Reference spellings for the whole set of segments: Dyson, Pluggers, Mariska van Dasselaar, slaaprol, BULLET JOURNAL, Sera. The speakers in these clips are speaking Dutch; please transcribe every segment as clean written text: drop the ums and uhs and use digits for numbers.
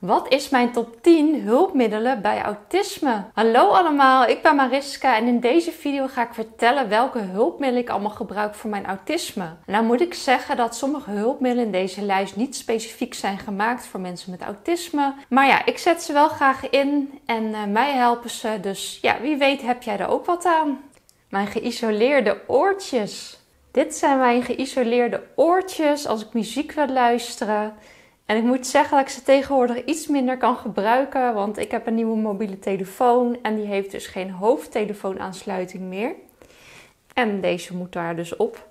Wat is mijn top 10 hulpmiddelen bij autisme? Hallo allemaal, ik ben Mariska en in deze video ga ik vertellen welke hulpmiddelen ik allemaal gebruik voor mijn autisme. Nou moet ik zeggen dat sommige hulpmiddelen in deze lijst niet specifiek zijn gemaakt voor mensen met autisme. Maar ja, ik zet ze wel graag in en mij helpen ze. Dus ja, wie weet heb jij er ook wat aan. Mijn geïsoleerde oortjes. Dit zijn mijn geïsoleerde oortjes als ik muziek wil luisteren. En ik moet zeggen dat ik ze tegenwoordig iets minder kan gebruiken, want ik heb een nieuwe mobiele telefoon en die heeft dus geen hoofdtelefoonaansluiting meer. En deze moet daar dus op.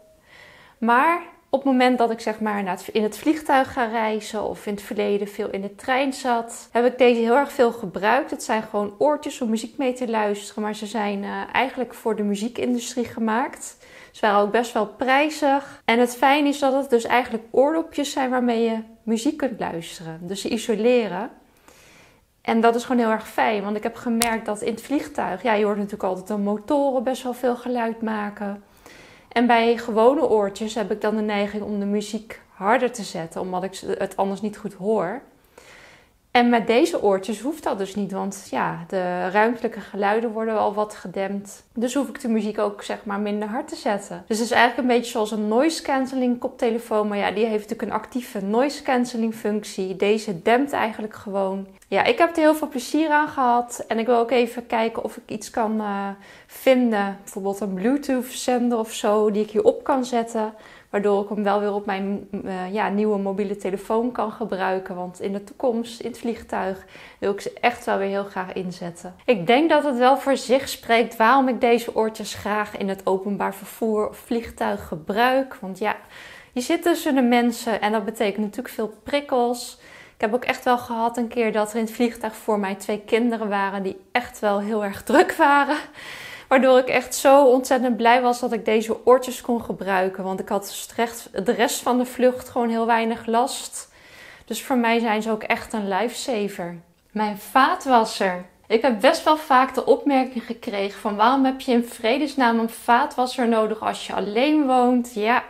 Maar op het moment dat ik zeg maar in het vliegtuig ga reizen of in het verleden veel in de trein zat, heb ik deze heel erg veel gebruikt. Het zijn gewoon oortjes om muziek mee te luisteren, maar ze zijn eigenlijk voor de muziekindustrie gemaakt. Ze waren ook best wel prijzig. En het fijn is dat het dus eigenlijk oordopjes zijn waarmee je muziek kunt luisteren. Dus ze isoleren. En dat is gewoon heel erg fijn, want ik heb gemerkt dat in het vliegtuig, ja, je hoort natuurlijk altijd de motoren best wel veel geluid maken. En bij gewone oortjes heb ik dan de neiging om de muziek harder te zetten, omdat ik het anders niet goed hoor. En met deze oortjes hoeft dat dus niet, want ja, de ruimtelijke geluiden worden al wat gedempt. Dus hoef ik de muziek ook zeg maar minder hard te zetten. Dus het is eigenlijk een beetje zoals een noise cancelling koptelefoon, maar ja, die heeft natuurlijk een actieve noise cancelling functie. Deze dempt eigenlijk gewoon. Ja, ik heb er heel veel plezier aan gehad en ik wil ook even kijken of ik iets kan vinden. Bijvoorbeeld een Bluetooth zender of zo, die ik hierop kan zetten. Waardoor ik hem wel weer op mijn nieuwe mobiele telefoon kan gebruiken. Want in de toekomst, in het vliegtuig, wil ik ze echt wel weer heel graag inzetten. Ik denk dat het wel voor zich spreekt waarom ik deze oortjes graag in het openbaar vervoer of vliegtuig gebruik. Want ja, je zit tussen de mensen en dat betekent natuurlijk veel prikkels. Ik heb ook echt wel gehad een keer dat er in het vliegtuig voor mij 2 kinderen waren die echt wel heel erg druk waren. Waardoor ik echt zo ontzettend blij was dat ik deze oortjes kon gebruiken. Want ik had de rest van de vlucht gewoon heel weinig last. Dus voor mij zijn ze ook echt een lifesaver. Mijn vaatwasser. Ik heb best wel vaak de opmerking gekregen van waarom heb je in vredesnaam een vaatwasser nodig als je alleen woont? Ja,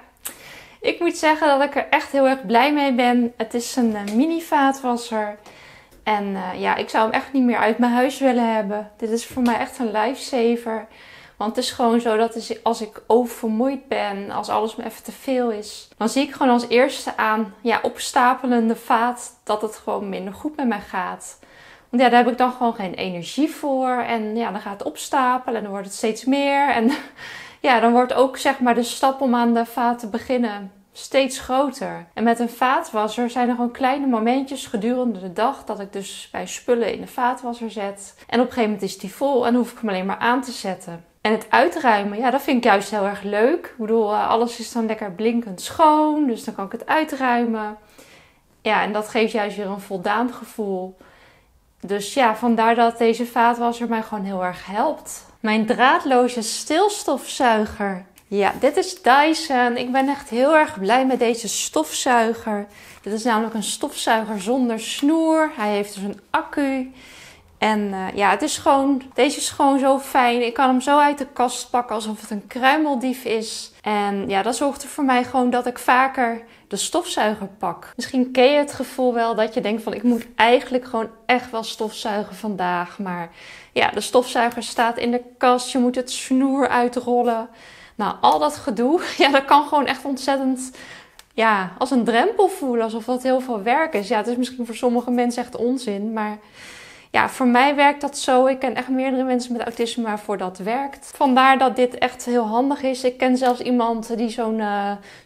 ik moet zeggen dat ik er echt heel erg blij mee ben. Het is een mini vaatwasser. En ik zou hem echt niet meer uit mijn huis willen hebben. Dit is voor mij echt een lifesaver. Want het is gewoon zo dat als ik oververmoeid ben, als alles me even te veel is, dan zie ik gewoon als eerste aan opstapelende vaat dat het gewoon minder goed met mij gaat. Want ja, daar heb ik dan gewoon geen energie voor. En ja, dan gaat het opstapelen en dan wordt het steeds meer. En ja, dan wordt ook zeg maar de stap om aan de vaat te beginnen steeds groter. En met een vaatwasser zijn er gewoon kleine momentjes gedurende de dag dat ik dus bij spullen in de vaatwasser zet. En op een gegeven moment is die vol en hoef ik hem alleen maar aan te zetten. En het uitruimen, ja, dat vind ik juist heel erg leuk. Ik bedoel, alles is dan lekker blinkend schoon, dus dan kan ik het uitruimen. Ja, en dat geeft juist weer een voldaan gevoel. Dus ja, vandaar dat deze vaatwasser mij gewoon heel erg helpt. Mijn draadloze stilstofzuiger. Ja, dit is Dyson. Ik ben echt heel erg blij met deze stofzuiger. Dit is namelijk een stofzuiger zonder snoer. Hij heeft dus een accu. En deze is gewoon zo fijn. Ik kan hem zo uit de kast pakken alsof het een kruimeldief is. En ja, dat zorgt er voor mij gewoon dat ik vaker de stofzuiger pak. Misschien ken je het gevoel wel dat je denkt van ik moet eigenlijk gewoon echt wel stofzuigen vandaag. Maar ja, de stofzuiger staat in de kast. Je moet het snoer uitrollen. Nou, al dat gedoe, ja, dat kan gewoon echt ontzettend, ja, als een drempel voelen. Alsof dat heel veel werk is. Ja, het is misschien voor sommige mensen echt onzin. Maar ja, voor mij werkt dat zo. Ik ken echt meerdere mensen met autisme waarvoor dat werkt. Vandaar dat dit echt heel handig is. Ik ken zelfs iemand die zo'n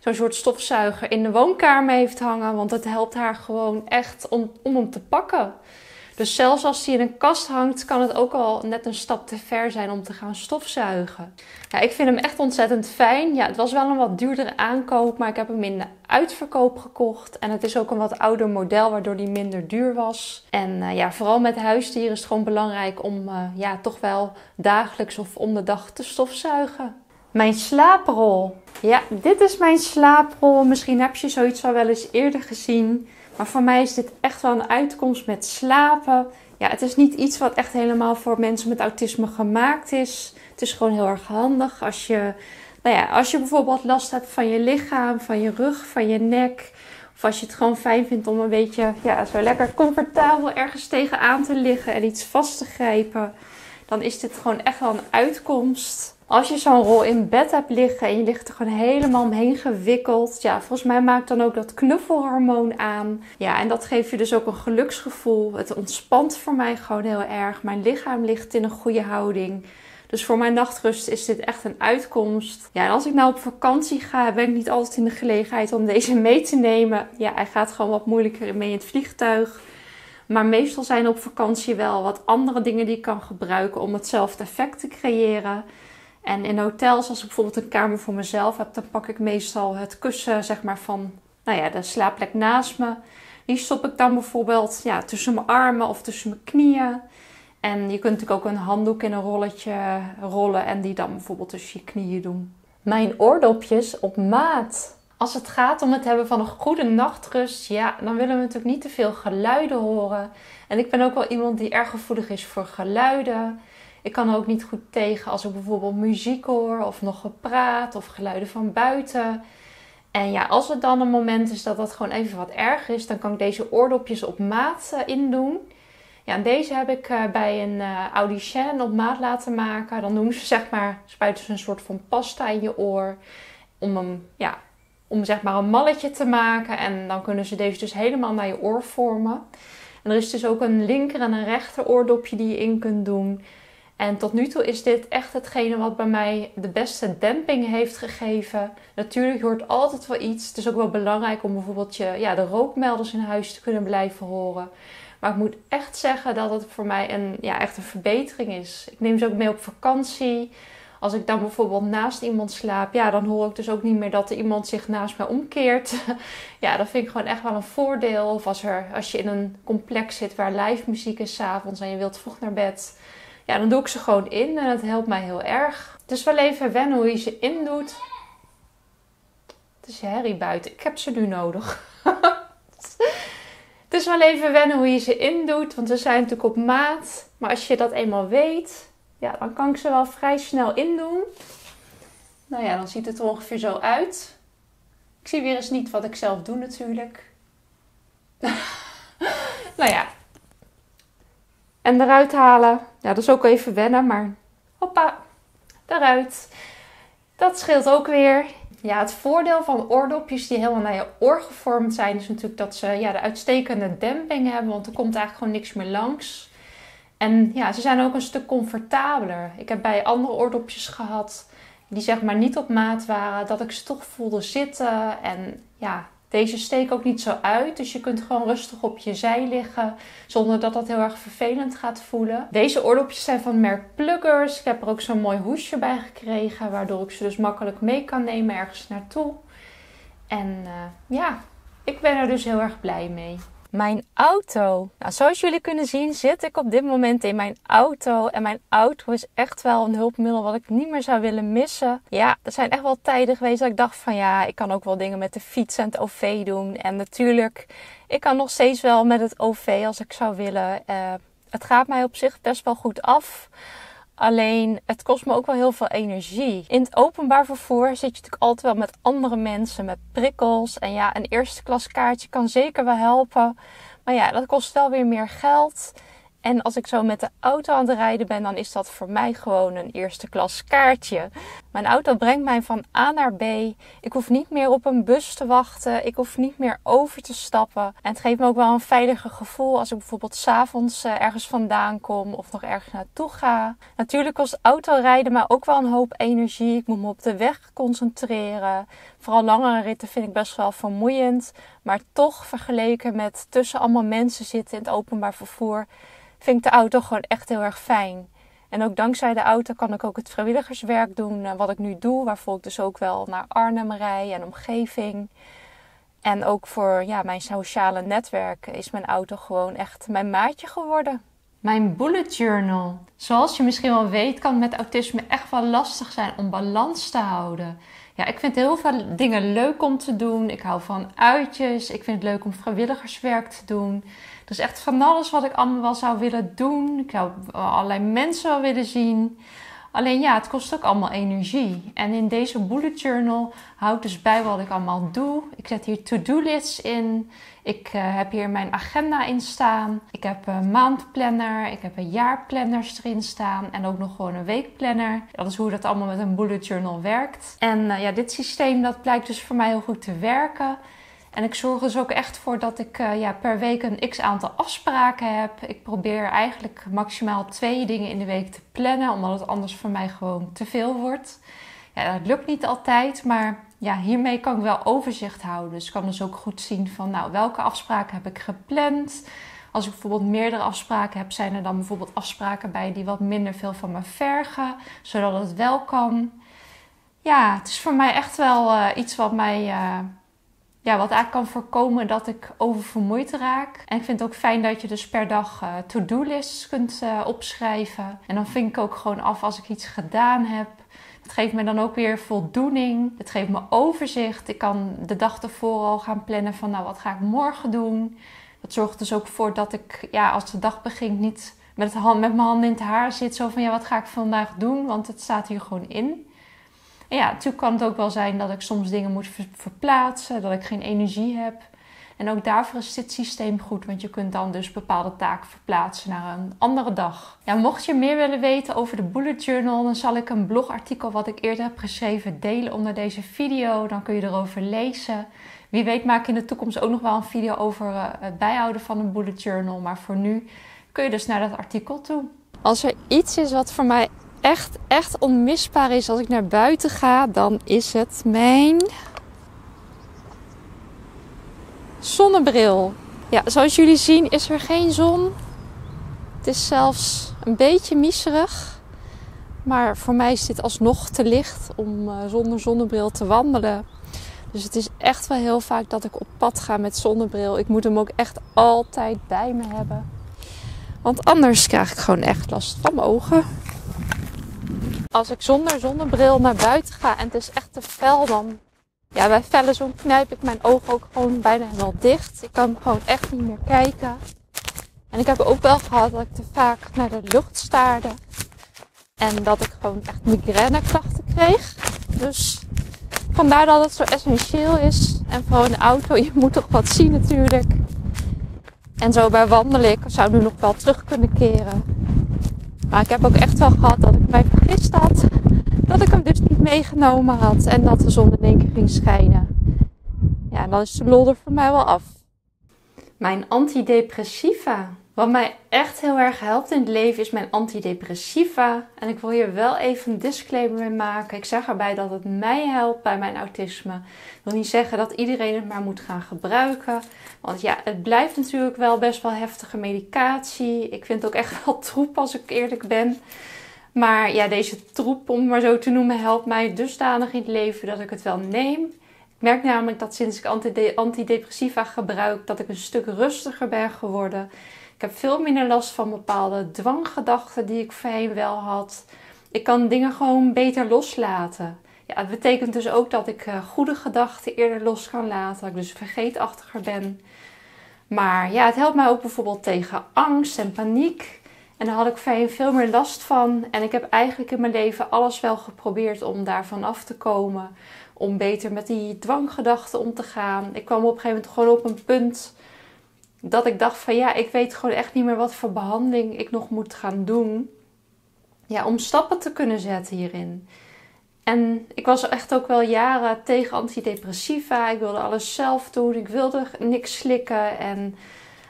soort stofzuiger in de woonkamer heeft hangen. Want het helpt haar gewoon echt om hem te pakken. Dus zelfs als die in een kast hangt, kan het ook al net een stap te ver zijn om te gaan stofzuigen. Ja, ik vind hem echt ontzettend fijn. Ja, het was wel een wat duurdere aankoop, maar ik heb hem in de uitverkoop gekocht. En het is ook een wat ouder model, waardoor die minder duur was. En vooral met huisdieren is het gewoon belangrijk om toch wel dagelijks of om de dag te stofzuigen. Mijn slaaprol. Ja, dit is mijn slaaprol. Misschien heb je zoiets al wel eens eerder gezien. Maar voor mij is dit echt wel een uitkomst met slapen. Ja, het is niet iets wat echt helemaal voor mensen met autisme gemaakt is. Het is gewoon heel erg handig als je bijvoorbeeld last hebt van je lichaam, van je rug, van je nek. Of als je het gewoon fijn vindt om een beetje ja, zo lekker comfortabel ergens tegenaan te liggen en iets vast te grijpen. Dan is dit gewoon echt wel een uitkomst. Als je zo'n rol in bed hebt liggen en je ligt er gewoon helemaal omheen gewikkeld. Ja, volgens mij maakt dan ook dat knuffelhormoon aan. Ja, en dat geeft je dus ook een geluksgevoel. Het ontspant voor mij gewoon heel erg. Mijn lichaam ligt in een goede houding. Dus voor mijn nachtrust is dit echt een uitkomst. Ja, en als ik nou op vakantie ga, ben ik niet altijd in de gelegenheid om deze mee te nemen. Ja, hij gaat gewoon wat moeilijker mee in het vliegtuig. Maar meestal zijn op vakantie wel wat andere dingen die ik kan gebruiken om hetzelfde effect te creëren. En in hotels, als ik bijvoorbeeld een kamer voor mezelf heb, dan pak ik meestal het kussen zeg maar, van nou ja, de slaapplek naast me. Die stop ik dan bijvoorbeeld ja, tussen mijn armen of tussen mijn knieën. En je kunt natuurlijk ook een handdoek in een rolletje rollen en die dan bijvoorbeeld tussen je knieën doen. Mijn oordopjes op maat. Als het gaat om het hebben van een goede nachtrust, ja, dan willen we natuurlijk niet te veel geluiden horen. En ik ben ook wel iemand die erg gevoelig is voor geluiden. Ik kan er ook niet goed tegen als ik bijvoorbeeld muziek hoor of nog gepraat of geluiden van buiten. En ja, als het dan een moment is dat dat gewoon even wat erg is, dan kan ik deze oordopjes op maat indoen. Ja, en deze heb ik bij een audicien op maat laten maken. Dan doen ze zeg maar, spuiten ze een soort van pasta in je oor om hem, ja, om zeg maar een malletje te maken. En dan kunnen ze deze dus helemaal naar je oor vormen. En er is dus ook een linker en een rechter oordopje die je in kunt doen. En tot nu toe is dit echt hetgene wat bij mij de beste demping heeft gegeven. Natuurlijk, je hoort altijd wel iets. Het is ook wel belangrijk om bijvoorbeeld je, ja, de rookmelders in huis te kunnen blijven horen. Maar ik moet echt zeggen dat het voor mij een, ja, echt een verbetering is. Ik neem ze ook mee op vakantie. Als ik dan bijvoorbeeld naast iemand slaap, ja, dan hoor ik dus ook niet meer dat er iemand zich naast mij omkeert. Ja, dat vind ik gewoon echt wel een voordeel. Of als je in een complex zit waar live muziek is 's avonds en je wilt vroeg naar bed. Ja, dan doe ik ze gewoon in en dat helpt mij heel erg. Het is wel even wennen hoe je ze indoet. Het is herrie buiten. Ik heb ze nu nodig. Het is wel even wennen hoe je ze indoet, want ze zijn natuurlijk op maat. Maar als je dat eenmaal weet, ja, dan kan ik ze wel vrij snel indoen. Nou ja, dan ziet het er ongeveer zo uit. Ik zie weer eens niet wat ik zelf doe natuurlijk. Nou ja. En eruit halen. Ja, dat is ook even wennen, maar hoppa, eruit. Dat scheelt ook weer. Ja, het voordeel van oordopjes die helemaal naar je oor gevormd zijn, is natuurlijk dat ze ja, de uitstekende demping hebben, want er komt eigenlijk gewoon niks meer langs. En ja, ze zijn ook een stuk comfortabeler. Ik heb bij andere oordopjes gehad, die zeg maar niet op maat waren, dat ik ze toch voelde zitten. En ja, deze steken ook niet zo uit, dus je kunt gewoon rustig op je zij liggen, zonder dat dat heel erg vervelend gaat voelen. Deze oordopjes zijn van het merk Pluggers. Ik heb er ook zo'n mooi hoesje bij gekregen, waardoor ik ze dus makkelijk mee kan nemen ergens naartoe. En ja, ik ben er dus heel erg blij mee. Mijn auto. Nou, zoals jullie kunnen zien zit ik op dit moment in mijn auto. En mijn auto is echt wel een hulpmiddel wat ik niet meer zou willen missen. Ja, er zijn echt wel tijden geweest dat ik dacht van ja, ik kan ook wel dingen met de fiets en het OV doen. En natuurlijk, ik kan nog steeds wel met het OV als ik zou willen. Het gaat mij op zich best wel goed af. Alleen, het kost me ook wel heel veel energie. In het openbaar vervoer zit je natuurlijk altijd wel met andere mensen, met prikkels. En ja, een eerste klas kaartje kan zeker wel helpen. Maar ja, dat kost wel weer meer geld. En als ik zo met de auto aan het rijden ben, dan is dat voor mij gewoon een eerste klas kaartje. Mijn auto brengt mij van A naar B. Ik hoef niet meer op een bus te wachten. Ik hoef niet meer over te stappen. En het geeft me ook wel een veiliger gevoel als ik bijvoorbeeld 's avonds ergens vandaan kom of nog ergens naartoe ga. Natuurlijk kost autorijden maar ook wel een hoop energie. Ik moet me op de weg concentreren. Vooral langere ritten vind ik best wel vermoeiend. Maar toch vergeleken met tussen allemaal mensen zitten in het openbaar vervoer, vind ik de auto gewoon echt heel erg fijn. En ook dankzij de auto kan ik ook het vrijwilligerswerk doen wat ik nu doe. Waarvoor ik dus ook wel naar Arnhem rijd en omgeving. En ook voor ja, mijn sociale netwerk is mijn auto gewoon echt mijn maatje geworden. Mijn bullet journal. Zoals je misschien wel weet kan het met autisme echt wel lastig zijn om balans te houden. Ja, ik vind heel veel dingen leuk om te doen. Ik hou van uitjes. Ik vind het leuk om vrijwilligerswerk te doen. Er is echt van alles wat ik allemaal wel zou willen doen. Ik zou allerlei mensen wel willen zien. Alleen ja, het kost ook allemaal energie. En in deze bullet journal hou ik dus bij wat ik allemaal doe. Ik zet hier to-do lists in. Ik heb hier mijn agenda in staan. Ik heb een maandplanner. Ik heb een jaarplanners erin staan. En ook nog gewoon een weekplanner. Dat is hoe dat allemaal met een bullet journal werkt. En ja, dit systeem dat blijkt dus voor mij heel goed te werken. En ik zorg dus ook echt voor dat ik per week een x-aantal afspraken heb. Ik probeer eigenlijk maximaal 2 dingen in de week te plannen, omdat het anders voor mij gewoon te veel wordt. Ja, dat lukt niet altijd, maar ja, hiermee kan ik wel overzicht houden. Dus ik kan dus ook goed zien van nou, welke afspraken heb ik gepland. Als ik bijvoorbeeld meerdere afspraken heb, zijn er dan bijvoorbeeld afspraken bij die wat minder veel van me vergen, zodat het wel kan. Ja, het is voor mij echt wel iets wat mij... wat eigenlijk kan voorkomen dat ik oververmoeid raak. En ik vind het ook fijn dat je dus per dag to-do-lists kunt opschrijven. En dan vink ik ook gewoon af als ik iets gedaan heb. Het geeft me dan ook weer voldoening. Het geeft me overzicht. Ik kan de dag ervoor al gaan plannen van nou, wat ga ik morgen doen. Dat zorgt dus ook voor dat ik als de dag begint niet met mijn handen in het haar zit. Zo van ja, wat ga ik vandaag doen? Want het staat hier gewoon in. En ja, natuurlijk kan het ook wel zijn dat ik soms dingen moet verplaatsen, dat ik geen energie heb. En ook daarvoor is dit systeem goed, want je kunt dan dus bepaalde taken verplaatsen naar een andere dag. Ja, mocht je meer willen weten over de bullet journal, dan zal ik een blogartikel wat ik eerder heb geschreven delen onder deze video. Dan kun je erover lezen. Wie weet maak ik in de toekomst ook nog wel een video over het bijhouden van een bullet journal. Maar voor nu kun je dus naar dat artikel toe. Als er iets is wat voor mij echt onmisbaar is als ik naar buiten ga, dan is het mijn zonnebril. Ja, zoals jullie zien is er geen zon. Het is zelfs een beetje miezerig. Maar voor mij is dit alsnog te licht om zonder zonnebril te wandelen. Dus het is echt wel heel vaak dat ik op pad ga met zonnebril. Ik moet hem ook echt altijd bij me hebben. Want anders krijg ik gewoon echt last van mijn ogen. Als ik zonder zonnebril naar buiten ga en het is echt te fel, dan... Ja, bij felle zon knijp ik mijn ogen ook gewoon bijna helemaal dicht. Ik kan gewoon echt niet meer kijken. En ik heb ook wel gehad dat ik te vaak naar de lucht staarde. En dat ik gewoon echt migraineklachten kreeg. Dus vandaar dat het zo essentieel is. En vooral in de auto, je moet toch wat zien natuurlijk. En zo bij wandelen, ik zou nu nog wel terug kunnen keren. Maar ik heb ook echt wel gehad dat ik mij vergist had. Dat ik hem dus niet meegenomen had. En dat de zon in één keer ging schijnen. Ja, dan is de lol er voor mij wel af. Mijn antidepressiva. Wat mij echt heel erg helpt in het leven is mijn antidepressiva. En ik wil hier wel even een disclaimer mee maken. Ik zeg erbij dat het mij helpt bij mijn autisme. Ik wil niet zeggen dat iedereen het maar moet gaan gebruiken. Want ja, het blijft natuurlijk wel best wel heftige medicatie. Ik vind het ook echt wel troep als ik eerlijk ben. Maar ja, deze troep, om het maar zo te noemen, helpt mij dusdanig in het leven dat ik het wel neem. Ik merk namelijk dat sinds ik antidepressiva gebruik, dat ik een stuk rustiger ben geworden. Ik heb veel minder last van bepaalde dwanggedachten die ik voorheen wel had. Ik kan dingen gewoon beter loslaten. Ja, het betekent dus ook dat ik goede gedachten eerder los kan laten, dat ik dus vergeetachtiger ben. Maar ja, het helpt mij ook bijvoorbeeld tegen angst en paniek. En daar had ik voorheen veel meer last van. En ik heb eigenlijk in mijn leven alles wel geprobeerd om daarvan af te komen. Om beter met die dwanggedachten om te gaan. Ik kwam op een gegeven moment gewoon op een punt dat ik dacht van ja, ik weet gewoon echt niet meer wat voor behandeling ik nog moet gaan doen. Ja, om stappen te kunnen zetten hierin. En ik was echt ook wel jaren tegen antidepressiva. Ik wilde alles zelf doen. Ik wilde niks slikken. En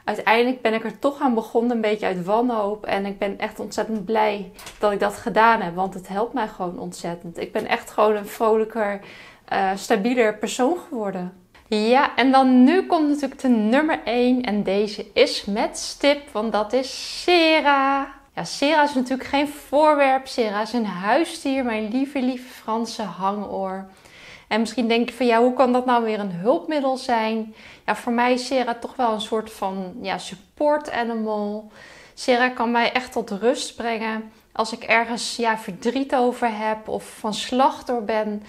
uiteindelijk ben ik er toch aan begonnen, een beetje uit wanhoop. En ik ben echt ontzettend blij dat ik dat gedaan heb. Want het helpt mij gewoon ontzettend. Ik ben echt gewoon een vrolijker, stabieler persoon geworden. Ja, en dan nu komt natuurlijk de nummer 1. En deze is met stip, want dat is Sera. Ja, Sera is natuurlijk geen voorwerp. Sera is een huisdier, mijn lieve Franse hangoor. En misschien denk je van ja, hoe kan dat nou weer een hulpmiddel zijn? Ja, voor mij is Sera toch wel een soort van support animal. Sera kan mij echt tot rust brengen. Als ik ergens verdriet over heb of van slag door ben,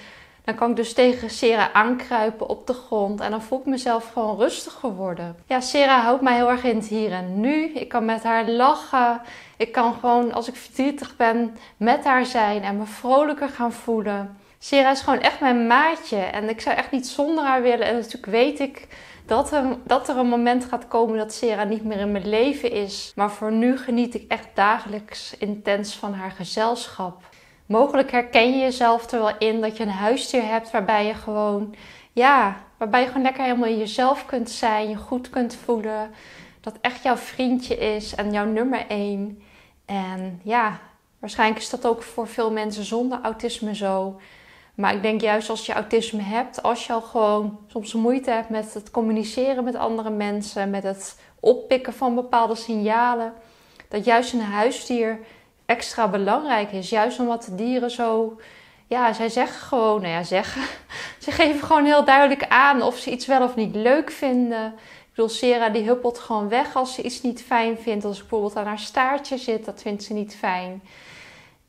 Dan kan ik dus tegen Sera aankruipen op de grond en dan voel ik mezelf gewoon rustiger worden. Ja, Sera houdt mij heel erg in het hier en nu. Ik kan met haar lachen. Ik kan gewoon, als ik verdrietig ben, met haar zijn en me vrolijker gaan voelen. Sera is gewoon echt mijn maatje en ik zou echt niet zonder haar willen. En natuurlijk weet ik dat er een moment gaat komen dat Sera niet meer in mijn leven is. Maar voor nu geniet ik echt dagelijks intens van haar gezelschap. Mogelijk herken je jezelf er wel in dat je een huisdier hebt waarbij je gewoon, lekker helemaal jezelf kunt zijn, je goed kunt voelen. Dat echt jouw vriendje is en jouw nummer 1. En ja, waarschijnlijk is dat ook voor veel mensen zonder autisme zo. Maar ik denk juist als je autisme hebt, als je al gewoon soms moeite hebt met het communiceren met andere mensen, met het oppikken van bepaalde signalen, dat juist een huisdier extra belangrijk is. Juist omdat de dieren zo, zij zeggen gewoon, ze geven gewoon heel duidelijk aan of ze iets wel of niet leuk vinden. Ik bedoel, Sera die huppelt gewoon weg als ze iets niet fijn vindt. Als ik bijvoorbeeld aan haar staartje zit, dat vindt ze niet fijn.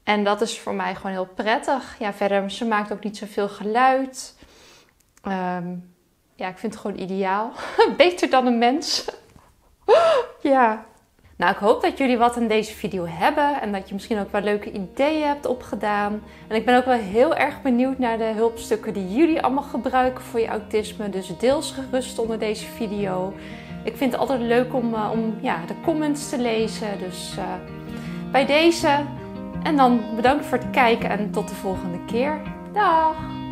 En dat is voor mij gewoon heel prettig. Ja, verder, ze maakt ook niet zoveel geluid. Ik vind het gewoon ideaal. Beter dan een mens. Ja. Nou, ik hoop dat jullie wat aan deze video hebben en dat je misschien ook wel leuke ideeën hebt opgedaan. En ik ben ook wel heel erg benieuwd naar de hulpstukken die jullie allemaal gebruiken voor je autisme. Dus deel ze gerust onder deze video. Ik vind het altijd leuk om de comments te lezen. Dus bij deze. En dan bedankt voor het kijken en tot de volgende keer. Dag!